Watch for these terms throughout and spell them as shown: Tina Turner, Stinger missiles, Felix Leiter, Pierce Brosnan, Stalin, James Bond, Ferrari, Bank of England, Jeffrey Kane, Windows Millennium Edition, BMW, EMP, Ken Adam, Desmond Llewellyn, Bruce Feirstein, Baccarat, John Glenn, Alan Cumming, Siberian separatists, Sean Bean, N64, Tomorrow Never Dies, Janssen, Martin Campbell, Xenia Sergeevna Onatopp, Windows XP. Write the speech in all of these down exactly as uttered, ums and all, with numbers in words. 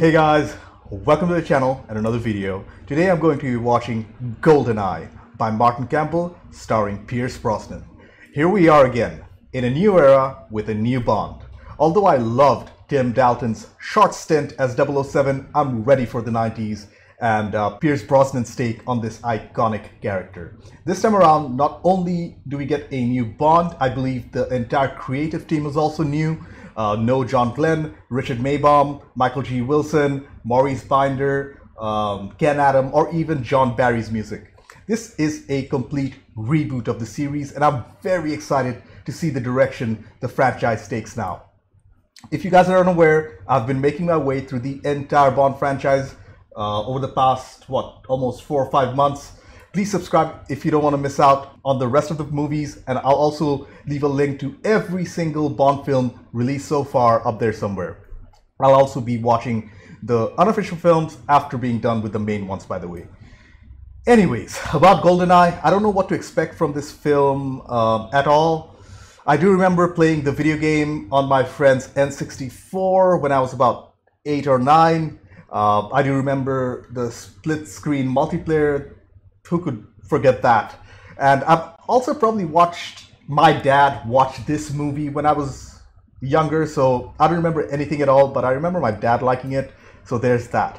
Hey guys, welcome to the channel and another video. Today I'm going to be watching GoldenEye by Martin Campbell starring Pierce Brosnan. Here we are again in a new era with a new Bond. Although I loved Tim Dalton's short stint as double oh seven, I'm ready for the nineties and uh, Pierce Brosnan's take on this iconic character. This time around, not only do we get a new Bond, I believe the entire creative team is also new. Uh, no John Glenn, Richard Maybaum, Michael G. Wilson, Maurice Binder, um, Ken Adam, or even John Barry's music. This is a complete reboot of the series, and I'm very excited to see the direction the franchise takes now. If you guys are unaware, I've been making my way through the entire Bond franchise uh, over the past, what, almost four or five months. Please subscribe if you don't want to miss out on the rest of the movies, and I'll also leave a link to every single Bond film released so far up there somewhere. I'll also be watching the unofficial films after being done with the main ones, by the way. Anyways, about GoldenEye, I don't know what to expect from this film um, at all. I do remember playing the video game on my friend's N sixty-four when I was about eight or nine. Uh, I do remember the split screen multiplayer. Who could forget that? And I've also probably watched my dad watch this movie when I was younger, so I don't remember anything at all, but I remember my dad liking it, so there's that.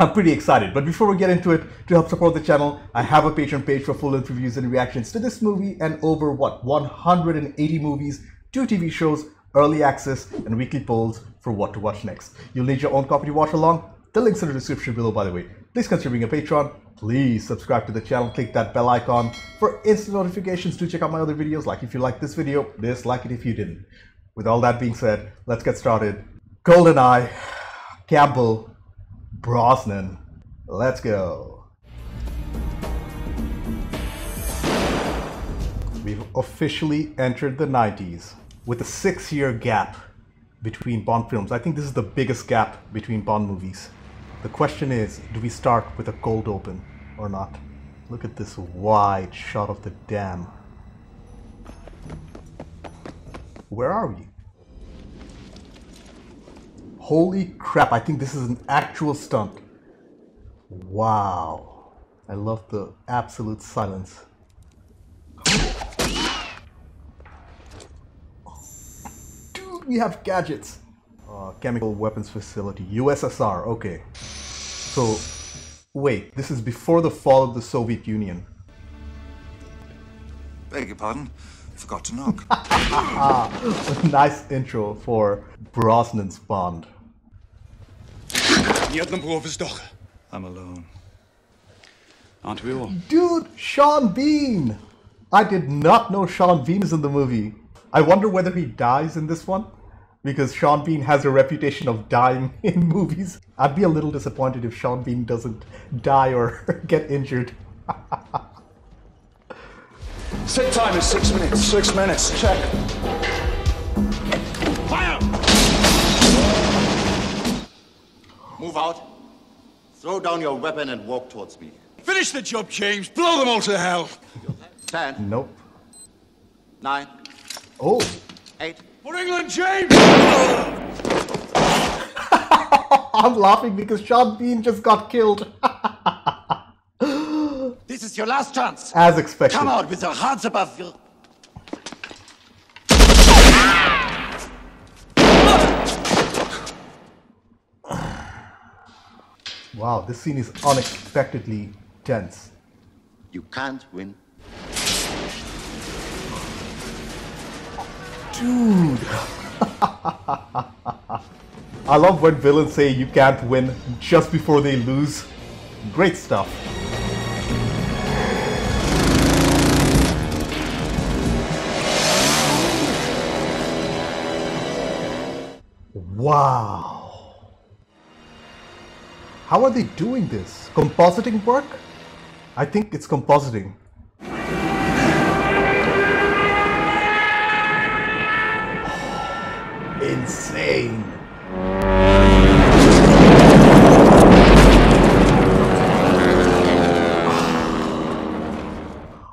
I'm pretty excited, but before we get into it, to help support the channel, I have a Patreon page for full-length reviews and reactions to this movie and over, what, one hundred eighty movies, two T V shows, early access, and weekly polls for what to watch next. You'll need your own copy to watch along. The link's in the description below, by the way. Please consider being a patron. Please subscribe to the channel, click that bell icon for instant notifications. Do check out my other videos, like if you like this video, dislike it if you didn't. With all that being said, let's get started. GoldenEye, Campbell, Brosnan. Let's go. We've officially entered the nineties with a six-year gap between Bond films. I think this is the biggest gap between Bond movies. The question is, do we start with a cold open or not? Look at this wide shot of the dam. Where are we? Holy crap, I think this is an actual stunt. Wow. I love the absolute silence. Dude, we have gadgets. Uh, chemical weapons facility, U S S R, okay. So, wait, this is before the fall of the Soviet Union. Beg your pardon, forgot to knock. Nice intro for Brosnan's Bond. I'm alone. Aren't we all? Dude, Sean Bean! I did not know Sean Bean is in the movie. I wonder whether he dies in this one, because Sean Bean has a reputation of dying in movies. I'd be a little disappointed if Sean Bean doesn't die or get injured. Set time is six minutes. Six minutes, check. Fire! Move out. Throw down your weapon and walk towards me. Finish the job, James. Blow them all to hell. Ten. Nope. Nine. Oh. Eight. For England, James! I'm laughing because Sean Bean just got killed. This is your last chance. As expected. Come out with your hands above your... Wow, this scene is unexpectedly tense. You can't win. Dude! I love when villains say you can't win just before they lose. Great stuff. Wow! How are they doing this? Compositing work? I think it's compositing. Insane.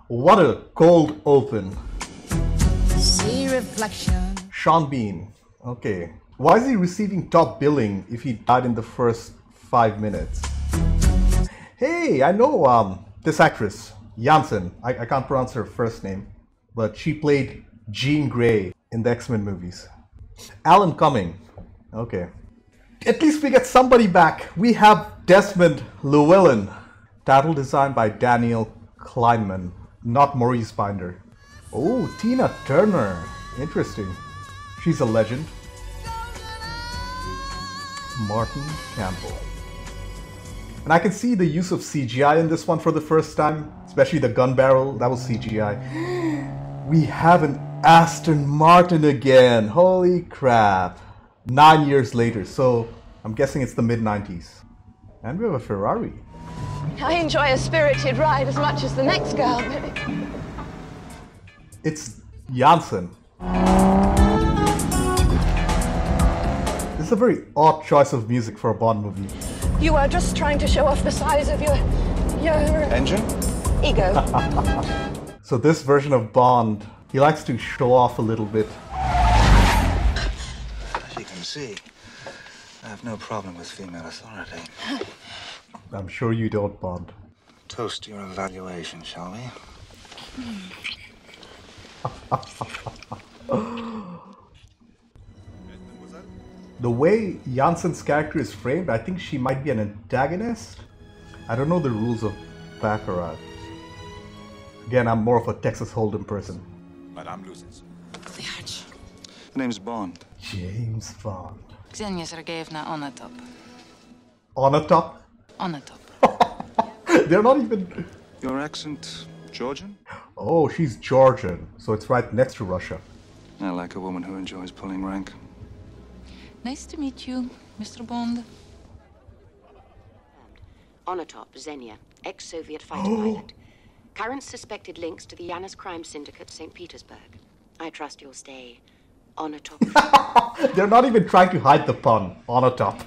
What a cold open. See reflection. Sean Bean. Okay. Why is he receiving top billing if he died in the first five minutes? Hey, I know um, this actress, Janssen. I, I can't pronounce her first name, but she played Jean Grey in the X-Men movies. Alan Cumming. Okay. At least we get somebody back. We have Desmond Llewellyn. Title designed by Daniel Kleinman, not Maurice Binder. Oh, Tina Turner. Interesting. She's a legend. Martin Campbell. And I can see the use of C G I in this one for the first time, especially the gun barrel. That was C G I. We have an Aston Martin again. Holy crap. Nine years later, so I'm guessing it's the mid nineties. And we have a Ferrari. I enjoy a spirited ride as much as the next girl, but... It's Janssen. This is a very odd choice of music for a Bond movie. You are just trying to show off the size of your... your... engine? Ego. So this version of Bond, he likes to show off a little bit. As you can see, I have no problem with female authority. I'm sure you don't, Bond. Toast your evaluation, shall we? The way Janssen's character is framed, I think she might be an antagonist. I don't know the rules of Baccarat. Again, I'm more of a Texas Hold'em person. Madame loses. The name's Bond. James Bond. Xenia Sergeevna Onatopp. Onatopp? Onatopp. They're not even... Your accent, Georgian? Oh, she's Georgian, so it's right next to Russia. I like a woman who enjoys pulling rank. Nice to meet you, Mister Bond. Onatopp, Xenia, ex-Soviet fighter oh. pilot. Current suspected links to the Yanis Crime Syndicate, Saint Petersburg. I trust you'll stay on a top. They're not even trying to hide the pun. On a top.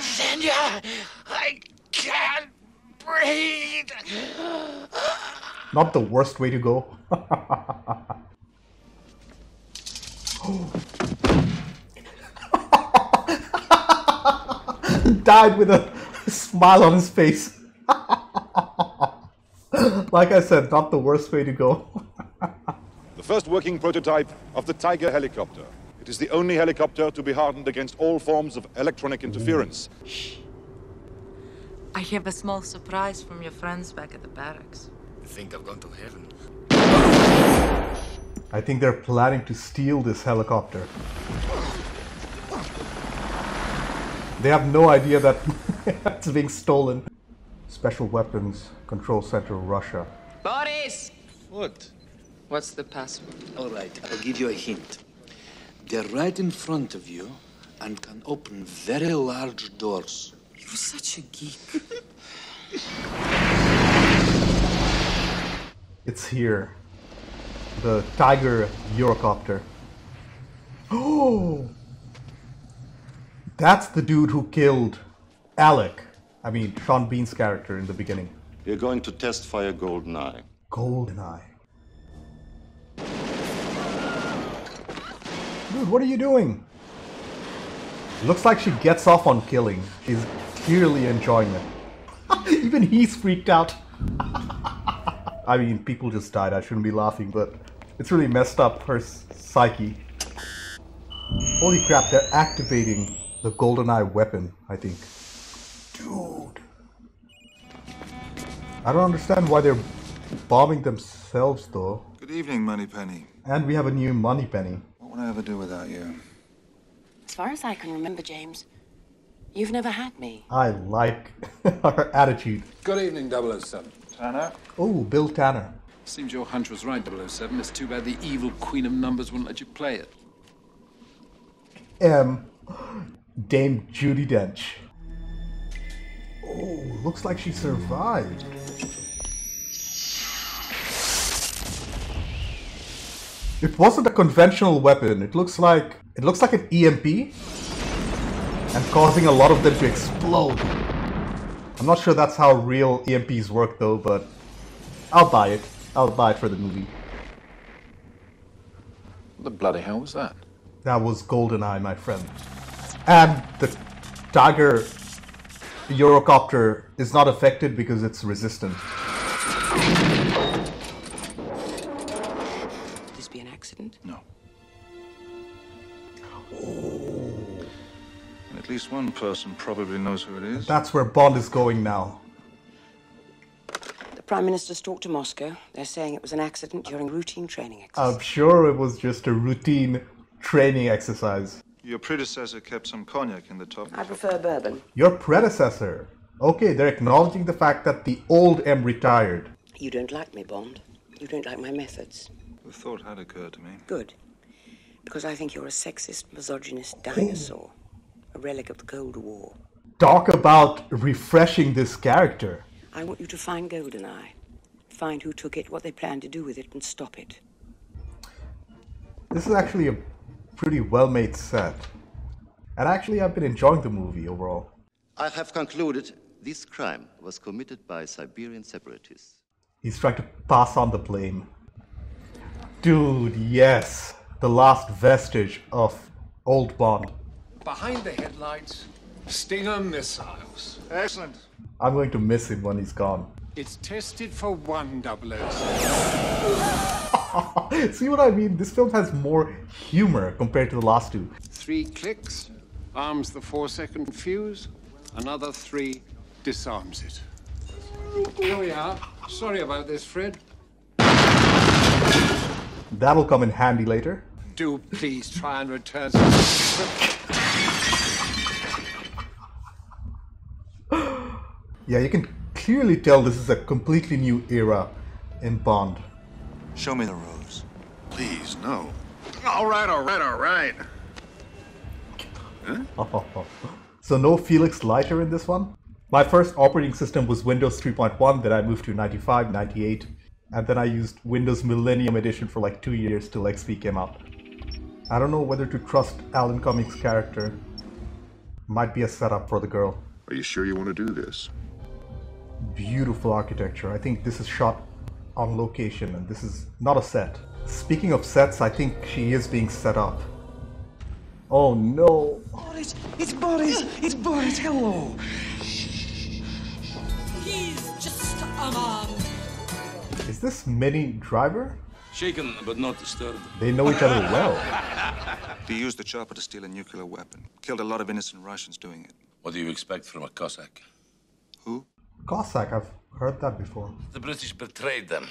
Xenia, I can't breathe. Not the worst way to go. Died with a smile on his face. Like I said, not the worst way to go. The first working prototype of the Tiger helicopter. It is the only helicopter to be hardened against all forms of electronic interference. Shh. I have a small surprise from your friends back at the barracks. You think I've gone to heaven? I think they're planning to steal this helicopter. They have no idea that it's being stolen. Special Weapons Control Center, Russia. Boris! What? What's the password? All right, I'll give you a hint. They're right in front of you and can open very large doors. You're such a geek. It's here. The Tiger Eurocopter. Oh! That's the dude who killed Alec. I mean, Sean Bean's character in the beginning. We're going to test fire GoldenEye. GoldenEye. Dude, what are you doing? Looks like she gets off on killing. She's clearly enjoying it. Even he's freaked out. I mean, people just died. I shouldn't be laughing, but it's really messed up her psyche. Holy crap, they're activating the GoldenEye weapon, I think. Dude, I don't understand why they're bombing themselves, though. Good evening, Moneypenny. And we have a new Moneypenny. What would I ever do without you? As far as I can remember, James, you've never had me. I like her attitude. Good evening, double oh seven. Tanner? Oh, Bill Tanner. Seems your hunch was right, double oh seven. It's too bad the evil queen of numbers wouldn't let you play it. Um, Dame Judi Dench. Oh, looks like she survived. It wasn't a conventional weapon. It looks like it looks like an E M P and causing a lot of them to explode. I'm not sure that's how real E M Ps work though, but I'll buy it. I'll buy it for the movie. What the bloody hell was that? That was GoldenEye, my friend. And the Tiger Eurocopter is not affected because it's resistant. Could this be an accident? No. Oh. And at least one person probably knows who it is. That's where Bond is going now. Prime Minister's talked to Moscow. They're saying it was an accident during routine training exercise. I'm sure it was just a routine training exercise. Your predecessor kept some cognac in the top. I prefer bourbon. Your predecessor? Okay, they're acknowledging the fact that the old M retired. You don't like me, Bond. You don't like my methods. The thought had occurred to me. Good. Because I think you're a sexist, misogynist dinosaur. A relic of the Cold War. Talk about refreshing this character. I want you to find GoldenEye, find who took it, what they plan to do with it, and stop it. This is actually a pretty well-made set. And actually, I've been enjoying the movie overall. I have concluded this crime was committed by Siberian separatists. He's trying to pass on the blame. Dude, yes. The last vestige of old Bond. Behind the headlights, Stinger missiles. Excellent. I'm going to miss him when he's gone. It's tested for one double O. See what I mean? This film has more humor compared to the last two. Three clicks, arms the four-second fuse. Another three disarms it. Here we are. Sorry about this, Fred. That'll come in handy later. Do please try and return some... Yeah, you can clearly tell this is a completely new era in Bond. Show me the rose. Please, no. All right, all right, all right. Huh? Oh, so no Felix Leiter in this one? My first operating system was Windows three point one, then I moved to ninety-five, ninety-eight, and then I used Windows Millennium Edition for like two years till X P came out. I don't know whether to trust Alan Cumming's character. Might be a setup for the girl. Are you sure you want to do this? Beautiful architecture. I think this is shot on location and this is not a set. Speaking of sets, I think she is being set up. Oh no! Boris! It's Boris! It's Boris! Hello! He's just a man. Is this Minnie Driver? Shaken but not disturbed. They know each other well. He used the chopper to steal a nuclear weapon. Killed a lot of innocent Russians doing it. What do you expect from a Cossack? Who? Cossack, I've heard that before. The British betrayed them,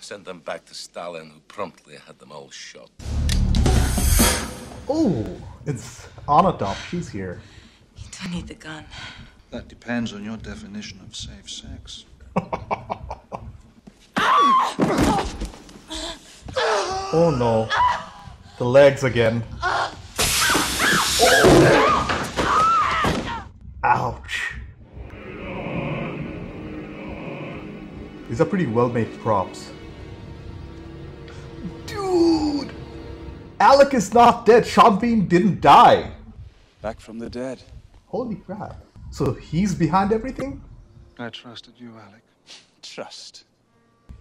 sent them back to Stalin, who promptly had them all shot. Oh, it's Onatopp, she's here. You don't need the gun. That depends on your definition of safe sex. Oh no, the legs again. Oh. Ouch. These are pretty well-made props. Dude! Alec is not dead. Sean Bean didn't die. Back from the dead. Holy crap. So he's behind everything? I trusted you, Alec. Trust.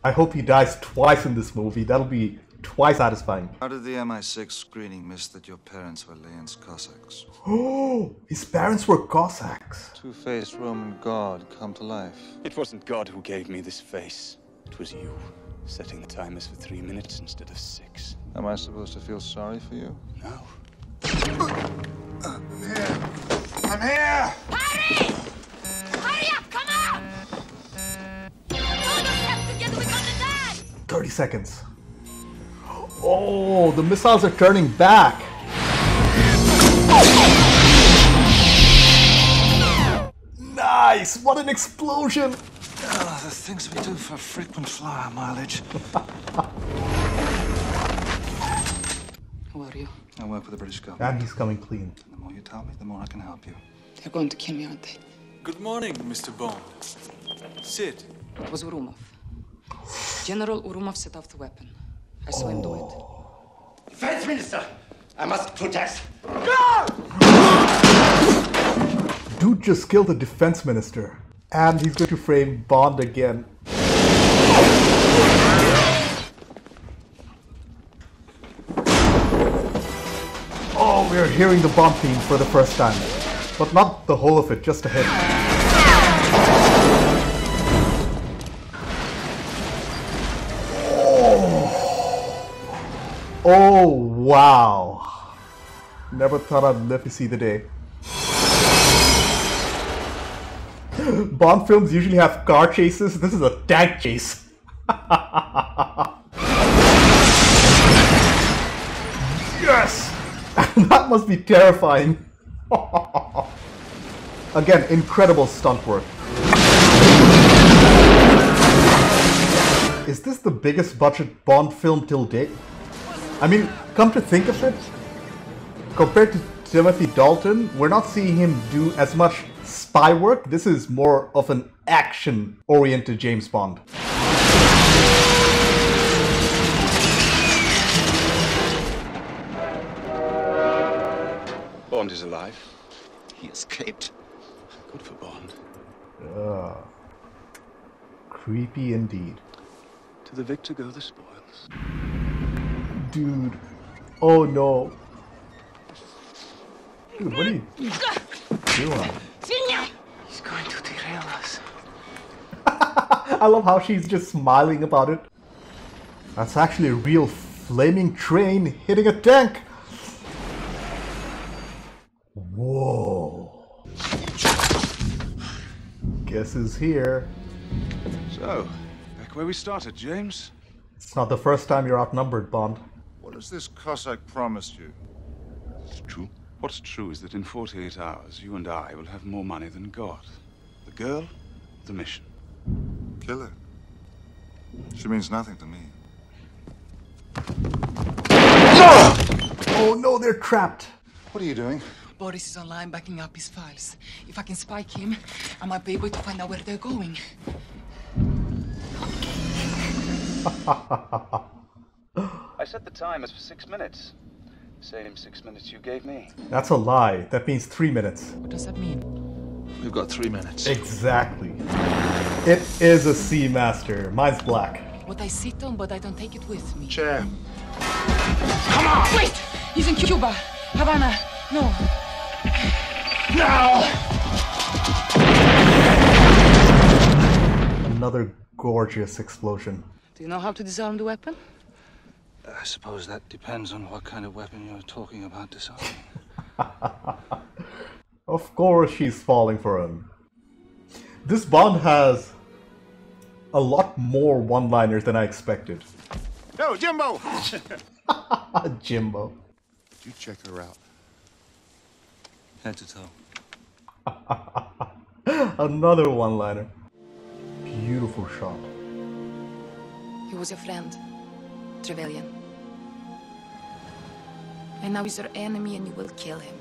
I hope he dies twice in this movie. That'll be twice satisfying. How did the M I six screening miss that your parents were Lenin's Cossacks? Oh! His parents were Cossacks! Two-faced Roman god come to life. It wasn't God who gave me this face. It was you, setting the timers for three minutes instead of six. Am I supposed to feel sorry for you? No. I'm here! I'm here! Hurry! Hurry up! Come out! Hold yourself together, we're gonna die! thirty seconds. Oh, the missiles are turning back. Nice! What an explosion! Oh, the things we do for frequent flyer mileage. Who are you? I work for the British government. And he's coming clean. The more you tell me, the more I can help you. They're going to kill me, aren't they? Good morning, Mister Bond. Sit. It was Urumov. General Urumov set off the weapon. I saw him do it. Defense Minister! I must protest! Go! Dude just killed the Defense Minister. And he's going to frame Bond again. we are hearing the bomb theme for the first time, but not the whole of it, just a hit. Oh, wow. Never thought I'd live to see the day. Bond films usually have car chases. This is a tank chase. Yes! That must be terrifying. Again, incredible stunt work. Is this the biggest budget Bond film till date? I mean, come to think of it, compared to Timothy Dalton, we're not seeing him do as much spy work. This is more of an action-oriented James Bond. Bond is alive. He escaped. Good for Bond. Uh, creepy indeed. To the victor go the spoils. Dude, oh no. Dude, what are you doing? He's going to derail us. I love how she's just smiling about it. That's actually a real flaming train hitting a tank. Whoa. Guess who's here? So, back where we started, James. It's not the first time you're outnumbered, Bond. What has this Cossack promised you? It's true. What's true is that in forty-eight hours, you and I will have more money than God. The girl, the mission. Kill her. She means nothing to me. No! Oh no, they're trapped. What are you doing? Boris is online backing up his files. If I can spike him, I might be able to find out where they're going. I set the time as for six minutes. Same six minutes you gave me. That's a lie. That means three minutes. What does that mean? We've got three minutes. Exactly. It is a Seamaster. Mine's black. What I sit on, but I don't take it with me. Chair. Come on! Wait! He's in Cuba. Havana. No. Now! Another gorgeous explosion. Do you know how to disarm the weapon? I suppose that depends on what kind of weapon you're talking about disarming. Of course she's falling for him. This Bond has a lot more one-liners than I expected. No, Jimbo! Jimbo. Did you check her out? Head to toe. Another one-liner. Beautiful shot. He was your friend, Trevelyan. And now he's your enemy and you will kill him.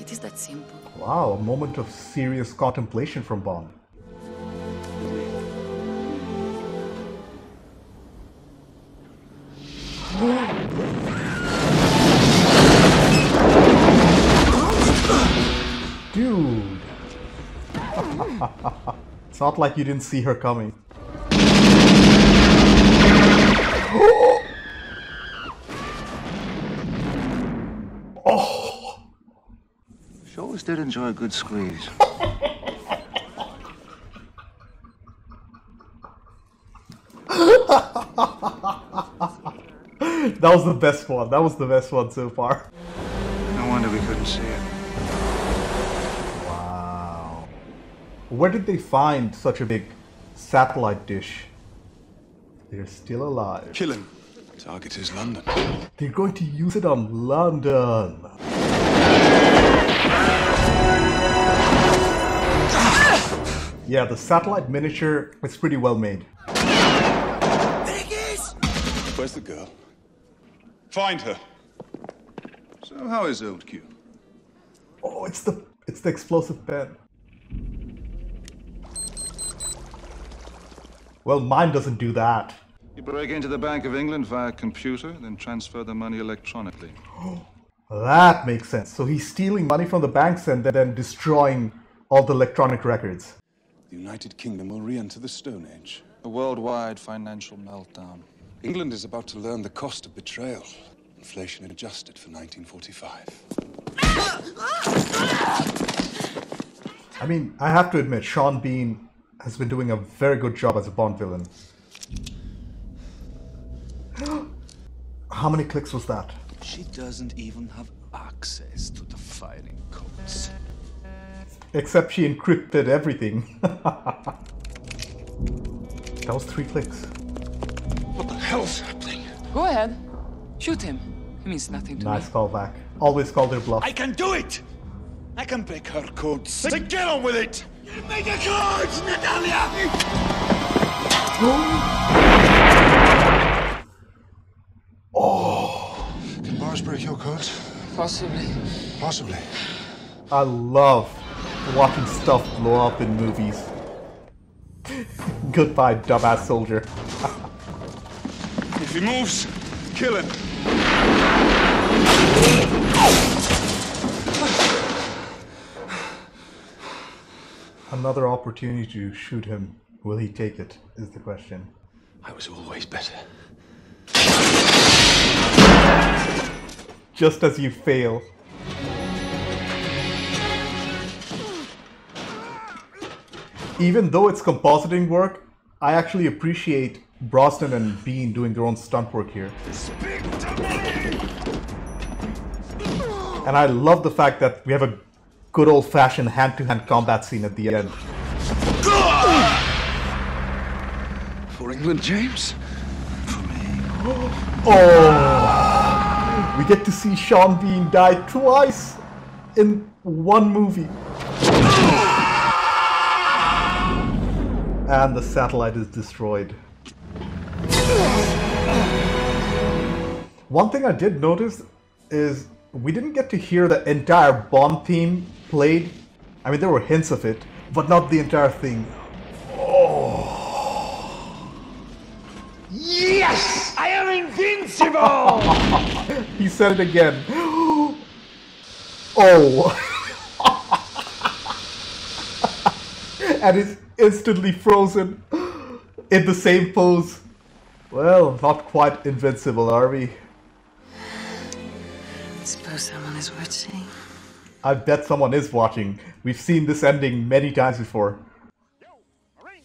It is that simple. Wow, a moment of serious contemplation from Bond. Dude. It's not like you didn't see her coming. Oh! She always did enjoy a good squeeze. That was the best one. That was the best one so far. No wonder we couldn't see it. Wow. Where did they find such a big satellite dish? They're still alive. Kill him. Target is London. They're going to use it on London. Yeah, the satellite miniature is pretty well made. There it is! Where's the girl? Find her. So how is old Q? Oh, it's the it's the explosive pen. Well, mine doesn't do that. You break into the Bank of England via computer, then transfer the money electronically. That makes sense. So he's stealing money from the banks and then destroying all the electronic records. The United Kingdom will re-enter the Stone Age. A worldwide financial meltdown. England is about to learn the cost of betrayal. inflation adjusted for nineteen forty-five. I mean, I have to admit, Sean Bean has been doing a very good job as a Bond villain. How many clicks was that? She doesn't even have access to the filing codes. Except she encrypted everything. That was three clicks. What the hell's happening? Go ahead. Shoot him. It means nothing to me. Nice callback. Always call their bluff. I can do it! I can break her codes. So get on with it! Make a codes, Natalia! Oh. oh! Can Boris break your codes? Possibly. Possibly. I love watching stuff blow up in movies. Goodbye, dumbass soldier. If he moves, kill him. Another opportunity to shoot him. Will he take it? Is the question. I was always better. Just as you fail. Even though it's compositing work, I actually appreciate Brosnan and Bean doing their own stunt work here. Speak to me! And I love the fact that we have a good old-fashioned hand-to-hand combat scene at the end. For England, James? For me. Oh! We get to see Sean Bean die twice in one movie. And the satellite is destroyed. One thing I did notice is we didn't get to hear the entire Bond theme played. I mean, there were hints of it, but not the entire thing. Oh. Yes! I am invincible! He said it again. Oh. And it's instantly frozen in the same pose. Well, not quite invincible, are we? I suppose someone is watching. I bet someone is watching. We've seen this ending many times before.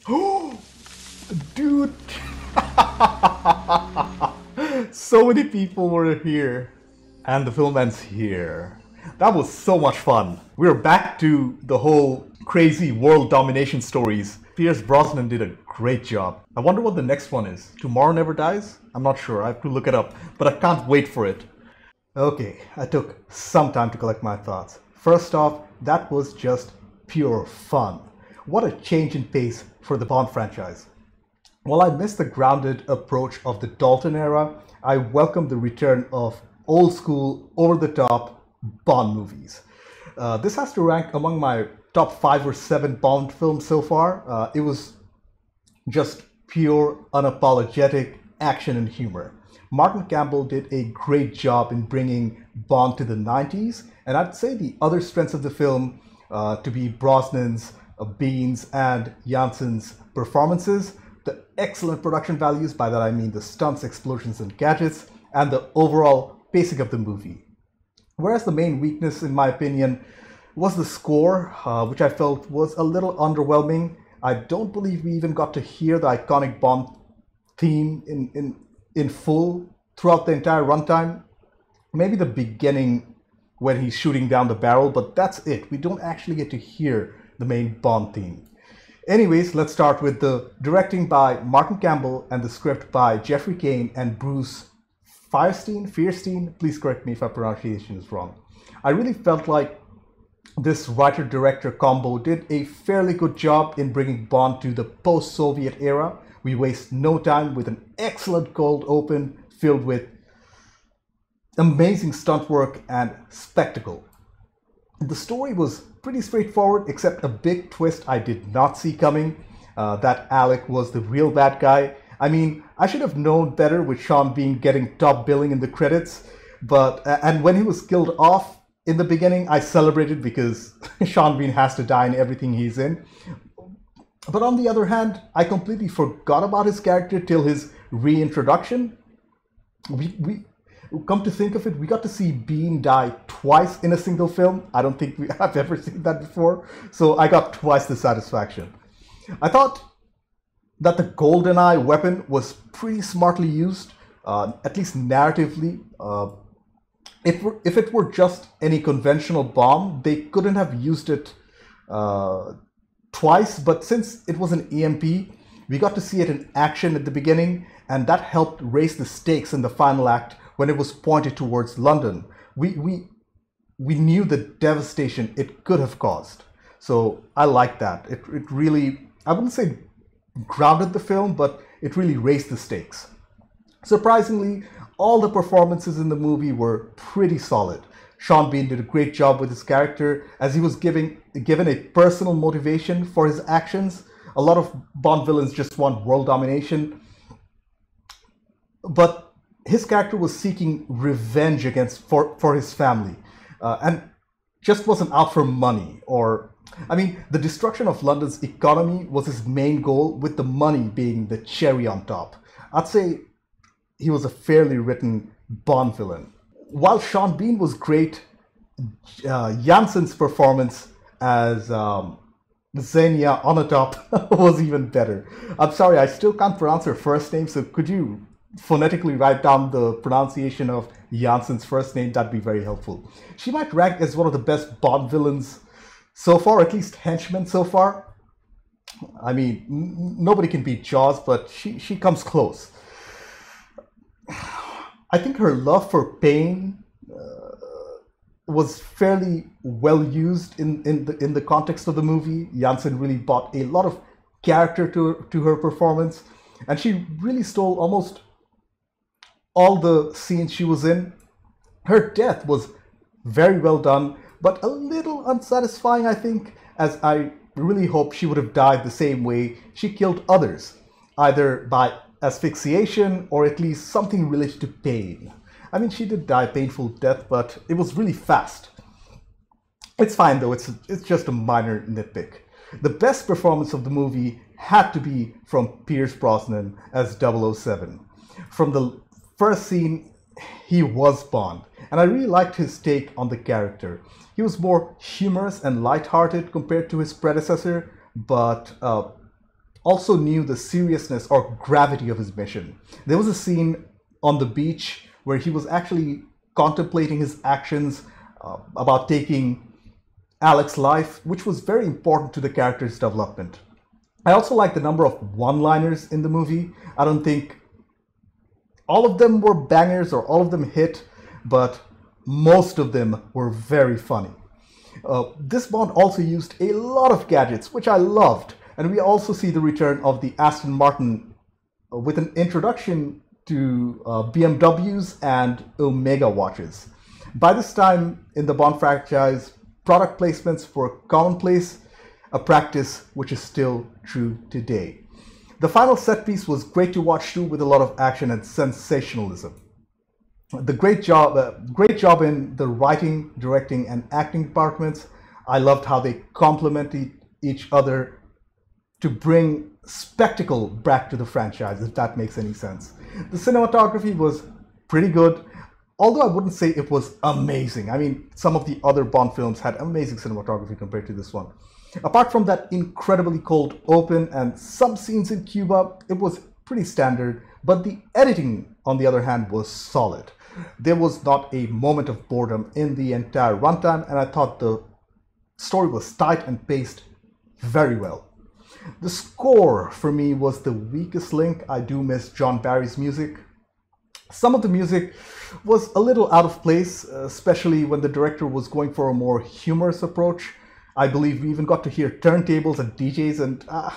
Yo, dude! So many people were here. And the film ends here. That was so much fun. We're back to the whole crazy world domination stories. Pierce Brosnan did a great job. I wonder what the next one is. Tomorrow Never Dies? I'm not sure. I have to look it up, but I can't wait for it. Okay, I took some time to collect my thoughts. First off, that was just pure fun. What a change in pace for the Bond franchise. While I missed the grounded approach of the Dalton era, I welcomed the return of old-school, over-the-top Bond movies. Uh, this has to rank among my top five or seven Bond films so far. Uh, it was just pure, unapologetic action and humor. Martin Campbell did a great job in bringing Bond to the nineties, and I'd say the other strengths of the film uh, to be Brosnan's, uh, Bean's, and Janssen's performances, the excellent production values, by that I mean the stunts, explosions, and gadgets, and the overall pacing of the movie. Whereas the main weakness, in my opinion, was the score, uh, which I felt was a little underwhelming. I don't believe we even got to hear the iconic Bond theme in, in in full throughout the entire runtime. Maybe the beginning when he's shooting down the barrel, but that's it. We don't actually get to hear the main Bond theme. Anyways, let's start with the directing by Martin Campbell and the script by Jeffrey Kane and Bruce Feirstein. Feirstein, please correct me if our pronunciation is wrong. I really felt like this writer-director combo did a fairly good job in bringing Bond to the post-Soviet era. We waste no time with an excellent cold open filled with amazing stunt work and spectacle. The story was pretty straightforward, except a big twist I did not see coming, uh, that Alec was the real bad guy. I mean, I should have known better with Sean Bean getting top billing in the credits, but and when he was killed off in the beginning, I celebrated because Sean Bean has to die in everything he's in. But on the other hand, I completely forgot about his character till his reintroduction. We, we, Come to think of it, we got to see Bean die twice in a single film. I don't think we, I've ever seen that before. So I got twice the satisfaction. I thought that the GoldenEye weapon was pretty smartly used, uh, at least narratively. Uh, if, if it were just any conventional bomb, they couldn't have used it uh, twice. But since it was an E M P, we got to see it in action at the beginning, and that helped raise the stakes in the final act when it was pointed towards London. We, we, we knew the devastation it could have caused. So I like that. It, it really, I wouldn't say grounded the film, but it really raised the stakes. Surprisingly, all the performances in the movie were pretty solid. Sean Bean did a great job with his character, as he was giving, given a personal motivation for his actions. A lot of Bond villains just want world domination, but his character was seeking revenge against for, for his family, uh, and just wasn't out for money. Or, I mean, the destruction of London's economy was his main goal, with the money being the cherry on top. I'd say he was a fairly written Bond villain. While Sean Bean was great, uh, Janssen's performance as um, Xenia Onatopp was even better. I'm sorry, I still can't pronounce her first name, so could you phonetically write down the pronunciation of Janssen's first name? That'd be very helpful. She might rank as one of the best Bond villains so far, at least henchmen so far. I mean, n nobody can beat Jaws, but she, she comes close. I think her love for pain uh, was fairly well used in, in, the, in the context of the movie. Janssen really brought a lot of character to, to her performance, and she really stole almost all the scenes she was in. Her death was very well done, but a little unsatisfying, I think, as I really hope she would have died the same way she killed others, either by asphyxiation or at least something related to pain. I mean, she did die a painful death, but it was really fast. It's fine though, it's, it's just a minor nitpick. The best performance of the movie had to be from Pierce Brosnan as double oh seven. From the first scene, he was Bond, and I really liked his take on the character. He was more humorous and lighthearted compared to his predecessor, but uh, also knew the seriousness or gravity of his mission. There was a scene on the beach where he was actually contemplating his actions uh, about taking Alex's life, which was very important to the character's development. I also like the number of one-liners in the movie. I don't think all of them were bangers or all of them hit, but most of them were very funny. Uh, this Bond also used a lot of gadgets, which I loved, and we also see the return of the Aston Martin with an introduction to uh, B M Ws and Omega watches. By this time in the Bond franchise, product placements were commonplace, a practice which is still true today. The final set piece was great to watch too, with a lot of action and sensationalism. The great job, uh, great job in the writing, directing, and acting departments. I loved how they complemented each other to bring spectacle back to the franchise, if that makes any sense. The cinematography was pretty good, although I wouldn't say it was amazing. I mean, some of the other Bond films had amazing cinematography compared to this one. Apart from that incredibly cold open and some scenes in Cuba, it was pretty standard, but the editing, on the other hand, was solid. There was not a moment of boredom in the entire runtime, and I thought the story was tight and paced very well. The score for me was the weakest link. I do miss John Barry's music. Some of the music was a little out of place, especially when the director was going for a more humorous approach. I believe we even got to hear turntables and D Js, and uh,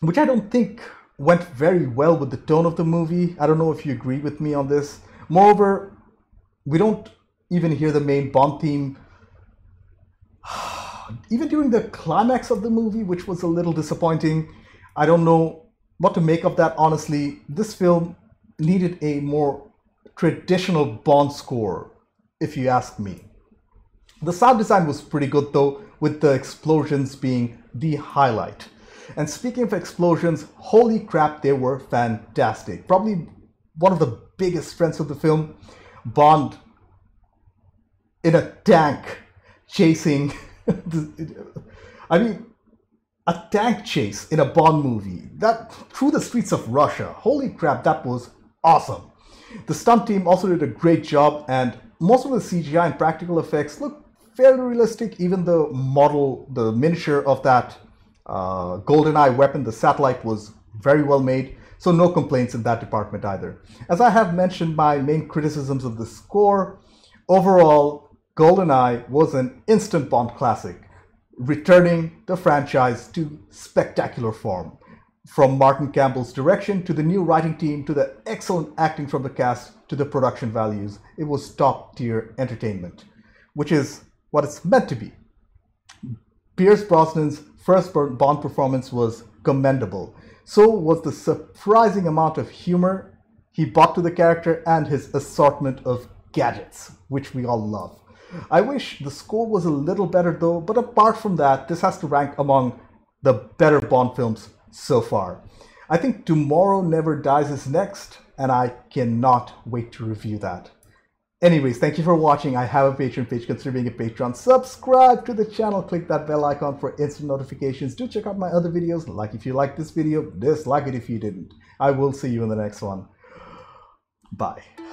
which I don't think went very well with the tone of the movie. I don't know if you agree with me on this. Moreover, we don't even hear the main Bond theme even during the climax of the movie, which was a little disappointing. I don't know what to make of that, honestly. This film needed a more traditional Bond score, if you ask me. The sound design was pretty good though, with the explosions being the highlight. And speaking of explosions, holy crap, they were fantastic. Probably one of the biggest strengths of the film. Bond in a tank chasing... I mean, a tank chase in a Bond movie, that through the streets of Russia. Holy crap, that was awesome. The stunt team also did a great job, and most of the C G I and practical effects look fairly realistic. Even the model, the miniature of that uh, GoldenEye weapon, the satellite, was very well made. So no complaints in that department either. As I have mentioned, my main criticisms of the score, overall, GoldenEye was an instant Bond classic, returning the franchise to spectacular form. From Martin Campbell's direction, to the new writing team, to the excellent acting from the cast, to the production values, it was top-tier entertainment, which is what it's meant to be. Pierce Brosnan's first Bond performance was commendable. So was the surprising amount of humor he brought to the character and his assortment of gadgets, which we all love. I wish the score was a little better though, but apart from that, this has to rank among the better Bond films so far. I think Tomorrow Never Dies is next, and I cannot wait to review that. Anyways, thank you for watching. I have a Patreon page. Consider being a Patreon. Subscribe to the channel. Click that bell icon for instant notifications. Do check out my other videos. Like if you liked this video. Dislike it if you didn't. I will see you in the next one. Bye.